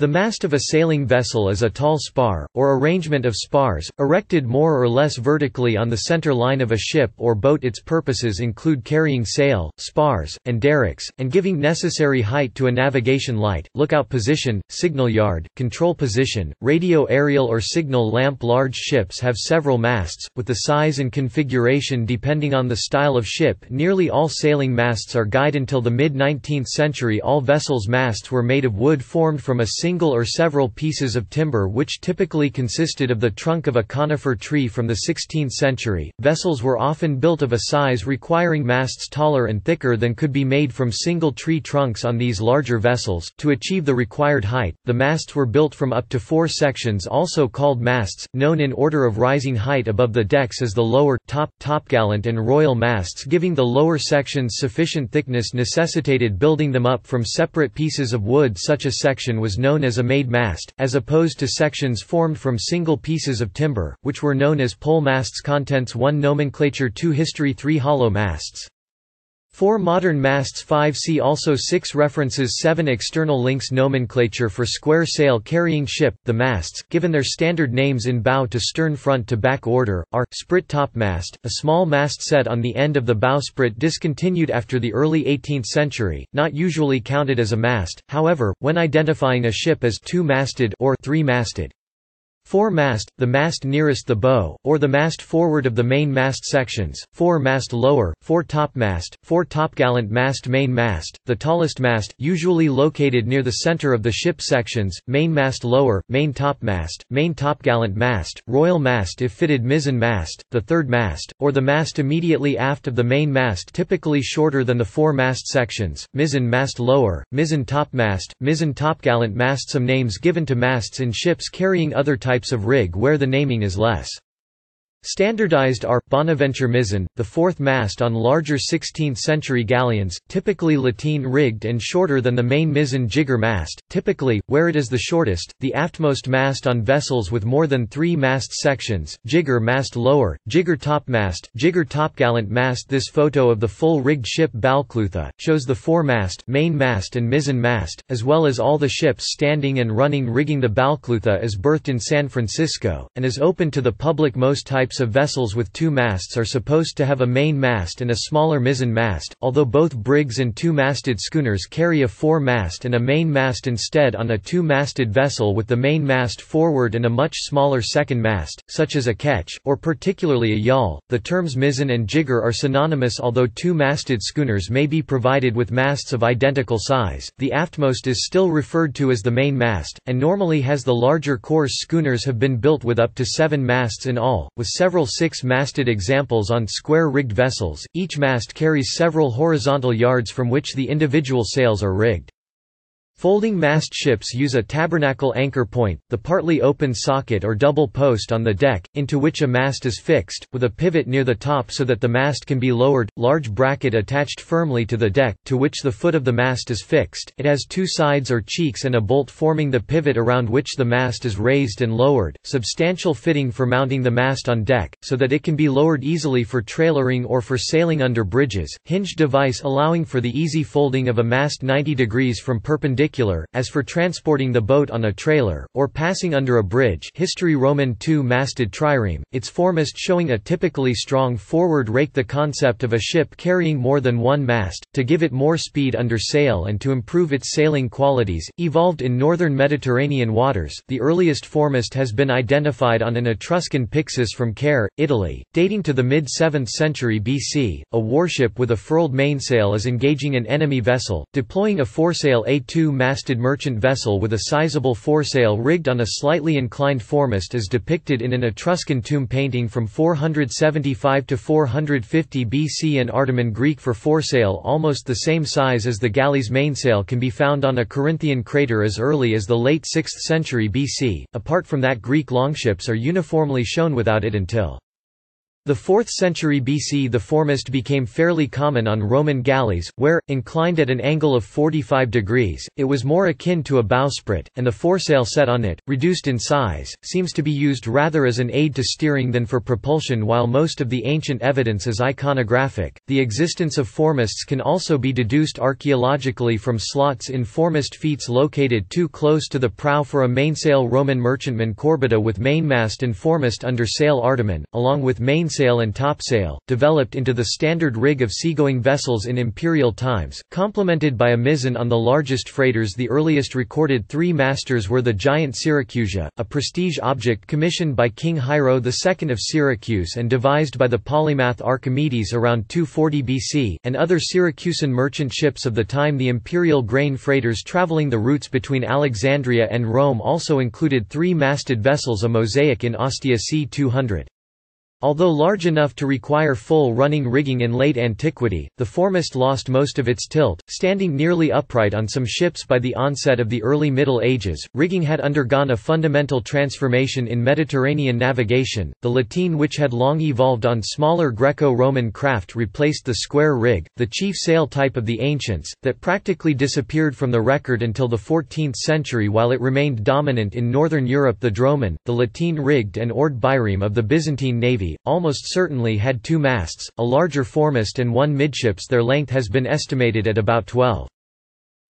The mast of a sailing vessel is a tall spar, or arrangement of spars, erected more or less vertically on the center line of a ship or boat. Its purposes include carrying sail, spars, and derricks, and giving necessary height to a navigation light, lookout position, signal yard, control position, radio aerial or signal lamp. Large ships have several masts, with the size and configuration depending on the style of ship. Nearly all sailing masts are guyed. Until the mid-19th century all vessels' masts were made of wood formed from a single or several pieces of timber, which typically consisted of the trunk of a conifer tree. From the 16th century, vessels were often built of a size requiring masts taller and thicker than could be made from single tree trunks on these larger vessels. To achieve the required height, the masts were built from up to four sections, also called masts, known in order of rising height above the decks as the lower, top, topgallant and royal masts. Giving the lower sections sufficient thickness necessitated building them up from separate pieces of wood. Such a section was known as a made mast, as opposed to sections formed from single pieces of timber, which were known as pole masts. Contents 1 Nomenclature 2 History 3 Hollow masts 4 Modern masts 5 See also 6 References 7 External links. Nomenclature for square sail carrying ship. The masts, given their standard names in bow to stern, front to back order, are: sprit top mast, a small mast set on the end of the bowsprit, discontinued after the early 18th century, not usually counted as a mast, however, when identifying a ship as two-masted or three-masted. Foremast, the mast nearest the bow, or the mast forward of the main mast sections, foremast lower, foretop mast, foretopgallant mast. Main mast, the tallest mast, usually located near the center of the ship sections, main mast lower, main top mast, main topgallant mast, royal mast if fitted, mizzen mast, the third mast, or the mast immediately aft of the main mast, typically shorter than the fore mast sections, mizzen mast lower, mizzen top mast, mizzen topgallant mast. Some names given to masts in ships carrying other types of rig where the naming is less standardized are: Bonaventure mizzen, the fourth mast on larger 16th-century galleons, typically lateen-rigged and shorter than the main mizzen. Jigger mast, typically, where it is the shortest, the aftmost mast on vessels with more than three mast sections, jigger mast lower, jigger top mast, jigger topgallant mast. This photo of the full-rigged ship Balclutha shows the foremast, main mast and mizzen mast, as well as all the ships standing and running rigging. The Balclutha is berthed in San Francisco, and is open to the public. Most types of vessels with two masts are supposed to have a main mast and a smaller mizzen mast, although both brigs and two-masted schooners carry a fore-mast and a main mast instead. On a two-masted vessel with the main mast forward and a much smaller second mast, such as a ketch, or particularly a yawl, the terms mizzen and jigger are synonymous. Although two-masted schooners may be provided with masts of identical size, the aftmost is still referred to as the main mast, and normally has the larger course. Schooners have been built with up to 7 masts in all, with several 6-masted examples on square-rigged vessels. Each mast carries several horizontal yards from which the individual sails are rigged. Folding mast ships use a tabernacle anchor point, the partly open socket or double post on the deck, into which a mast is fixed, with a pivot near the top so that the mast can be lowered, large bracket attached firmly to the deck, to which the foot of the mast is fixed. It has two sides or cheeks and a bolt forming the pivot around which the mast is raised and lowered. Substantial fitting for mounting the mast on deck, so that it can be lowered easily for trailering or for sailing under bridges. Hinge device allowing for the easy folding of a mast 90 degrees from perpendicular. As for transporting the boat on a trailer, or passing under a bridge. History Roman two-masted trireme, its foremast showing a typically strong forward rake. The concept of a ship carrying more than one mast, to give it more speed under sail and to improve its sailing qualities, evolved in northern Mediterranean waters. The earliest foremast has been identified on an Etruscan pyxis from Caer, Italy, dating to the mid-7th century BC. A warship with a furled mainsail is engaging an enemy vessel, deploying a foresail. A two-masted merchant vessel with a sizable foresail rigged on a slightly inclined foremast is depicted in an Etruscan tomb painting from 475 to 450 BC. An Artamen Greek for foresail almost the same size as the galley's mainsail can be found on a Corinthian crater as early as the late 6th century BC. Apart from that, Greek longships are uniformly shown without it until The 4th century BC the formist became fairly common on Roman galleys, where, inclined at an angle of 45 degrees, it was more akin to a bowsprit, and the foresail set on it, reduced in size, seems to be used rather as an aid to steering than for propulsion. While most of the ancient evidence is iconographic, the existence of formists can also be deduced archaeologically from slots in formist feats located too close to the prow for a mainsail. Roman merchantman corbita with mainmast and formist under sail artamen, along with mainsail and topsail, developed into the standard rig of seagoing vessels in imperial times, complemented by a mizzen on the largest freighters. The earliest recorded three masters were the giant Syracusia, a prestige object commissioned by King Hiero II of Syracuse and devised by the polymath Archimedes around 240 BC, and other Syracusan merchant ships of the time. The imperial grain freighters traveling the routes between Alexandria and Rome also included three-masted vessels, a mosaic in Ostia c. 200. Although large enough to require full running rigging in late antiquity, the formist lost most of its tilt, standing nearly upright on some ships by the onset of the early Middle Ages. Rigging had undergone a fundamental transformation in Mediterranean navigation. The lateen, which had long evolved on smaller Greco-Roman craft, replaced the square rig, the chief sail type of the ancients, that practically disappeared from the record until the 14th century. While it remained dominant in northern Europe, the dromon, the lateen-rigged and oared bireme of the Byzantine navy, almost certainly had two masts, a larger foremast and one midships. Their length has been estimated at about 12.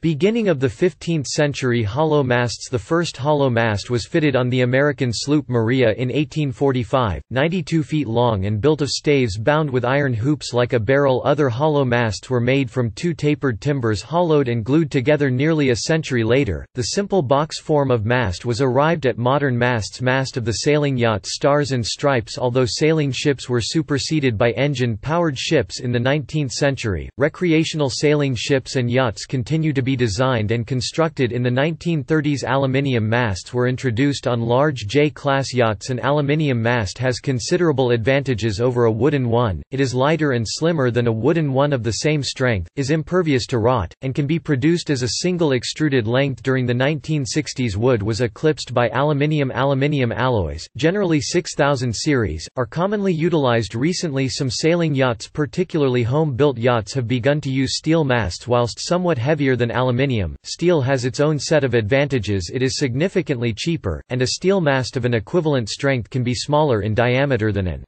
Beginning of the 15th century hollow masts. The first hollow mast was fitted on the American sloop Maria in 1845, 92 feet long and built of staves bound with iron hoops like a barrel. Other hollow masts were made from two tapered timbers hollowed and glued together. Nearly a century later, the simple box form of mast was arrived at. Modern masts. Mast of the sailing yacht Stars and Stripes. Although sailing ships were superseded by engine-powered ships in the 19th century, recreational sailing ships and yachts continue to be designed and constructed in the 1930s. Aluminium masts were introduced on large J-class yachts. An aluminium mast has considerable advantages over a wooden one. It is lighter and slimmer than a wooden one of the same strength, is impervious to rot, and can be produced as a single extruded length. During the 1960s, wood was eclipsed by aluminium. Aluminium alloys, generally 6000 series, are commonly utilized recently. Some sailing yachts, particularly home-built yachts, have begun to use steel masts. Whilst somewhat heavier than aluminium, steel has its own set of advantages. It is significantly cheaper, and a steel mast of an equivalent strength can be smaller in diameter than an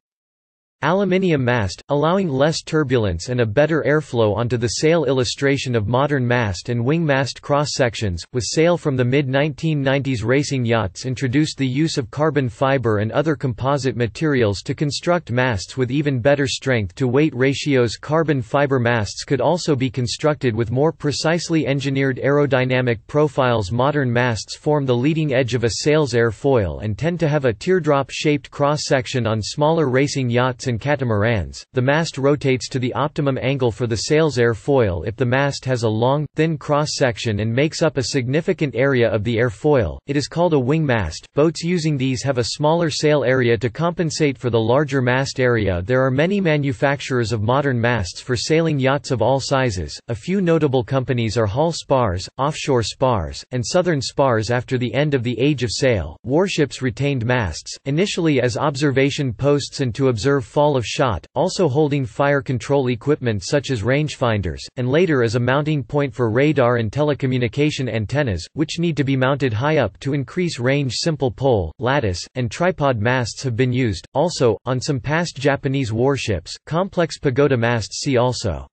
aluminium mast, allowing less turbulence and a better airflow onto the sail. Illustration of modern mast and wing mast cross-sections. With sail from the mid-1990s, racing yachts introduced the use of carbon fiber and other composite materials to construct masts with even better strength-to-weight ratios. Carbon fiber masts could also be constructed with more precisely engineered aerodynamic profiles. Modern masts form the leading edge of a sail's airfoil and tend to have a teardrop-shaped cross-section. On smaller racing yachts and catamarans, the mast rotates to the optimum angle for the sail's airfoil. If the mast has a long, thin cross-section and makes up a significant area of the airfoil, it is called a wing mast. Boats using these have a smaller sail area to compensate for the larger mast area. There are many manufacturers of modern masts for sailing yachts of all sizes. A few notable companies are Hull Spars, Offshore Spars, and Southern Spars. After the end of the Age of Sail, warships retained masts, initially as observation posts and to observe fall of shot, also holding fire control equipment such as rangefinders, and later as a mounting point for radar and telecommunication antennas, which need to be mounted high up to increase range. Simple pole, lattice, and tripod masts have been used. Also, on some past Japanese warships, complex pagoda masts. See also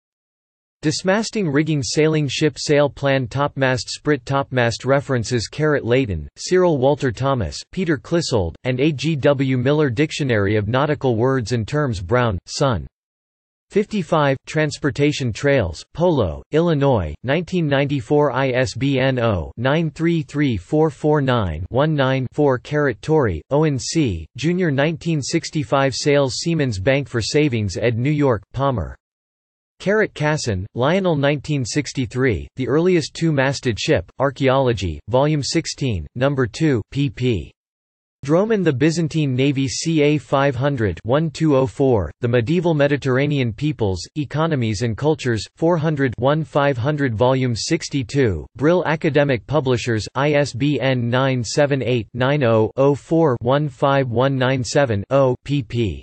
dismasting. Rigging. Sailing ship sail plan. Topmast. Sprit. Topmast. References. Carrot Layton, Cyril Walter Thomas, Peter Clissold, and A. G. W. Miller. Dictionary of Nautical Words and Terms. Brown, Son. 55. Transportation Trails, Polo, Illinois, 1994. ISBN 0-933449-19-4. Carrot Torrey, Owen C., Jr. 1965. Sales. Siemens Bank for Savings ed. New York, Palmer. Carrot Casson, Lionel. 1963, The Earliest Two-Masted Ship, Archaeology, Volume 16, No. 2, pp. Dromon. The Byzantine Navy ca. 500-1204, The Medieval Mediterranean Peoples, Economies and Cultures, 400-1500. Volume 62, Brill Academic Publishers, ISBN 978-90-04-15197-0, pp.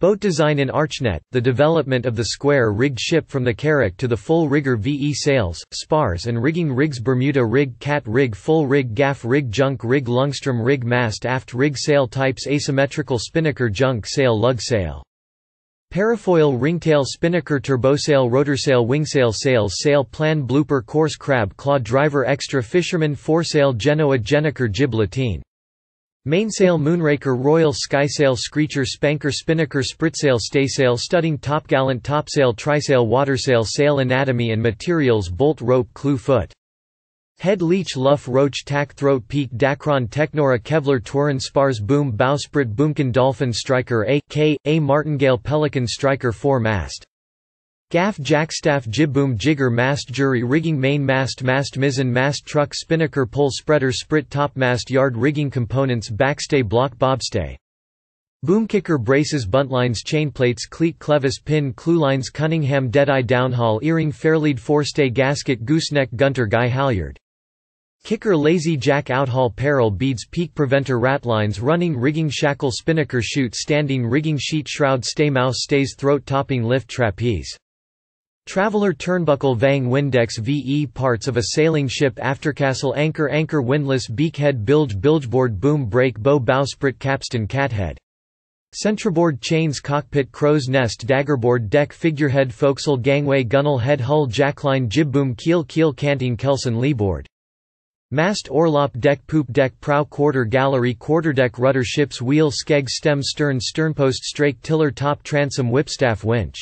Boat design in Archnet, the development of the square-rigged ship from the Carrack to the full-rigger VE sails, spars and rigging rigs Bermuda rig, cat rig, full rig, gaff rig, junk rig, lungstrom rig, mast aft rig, sail types, asymmetrical spinnaker, junk sail, lug sail. Parafoil, ringtail, spinnaker, turbosail, rotorsail, wingsail, sails, sail plan, blooper, coarse crab, claw, driver, extra, fisherman, foresail, genoa, jeniker, gibletine. Mainsail, moonraker, royal skysail, screecher, spanker, spinnaker, spritsail, staysail, studding, topgallant, topsail, trisail, watersail, sail anatomy and materials, bolt, rope, clew, foot. Head, leech, luff, roach, tack, throat, peak, dacron, technora, kevlar, twirren, spars, boom, bowsprit, boomkin, dolphin, striker, a.k.a. martingale, pelican, striker, four mast. Gaff, jackstaff, jibboom, jigger, mast, jury, rigging, main mast, mast, mizzen, mast, truck, spinnaker, pole, spreader, sprit, topmast, yard, rigging components, backstay, block, bobstay. Boomkicker, braces, buntlines, chainplates, cleat, clevis, pin, clewlines, Cunningham, deadeye, downhaul, earring, fairlead, forestay, gasket, gooseneck, gunter, guy, halyard. Kicker, lazy jack, outhaul, peril, beads, peak, preventer, ratlines, running, rigging, shackle, spinnaker, shoot, standing, rigging, sheet, shroud, stay, mouse, stays, throat, topping, lift, trapeze. Traveller, turnbuckle, vang, windex, VE parts of a sailing ship, aftercastle, anchor, anchor, windlass, beakhead, bilge, bilgeboard, boom, brake, bow, bowsprit, capstan, cathead. Centreboard, chains, cockpit, crow's nest, daggerboard, deck, figurehead, forecastle, gangway, gunnel, head, hull, jackline, jibboom, keel, keel, canting, kelson, leeboard. Mast, orlop, deck, poop, deck, prow, quarter, gallery, quarterdeck, rudder, ship's wheel, skeg, stem, stern, sternpost, strake, tiller, top, transom, whipstaff, winch.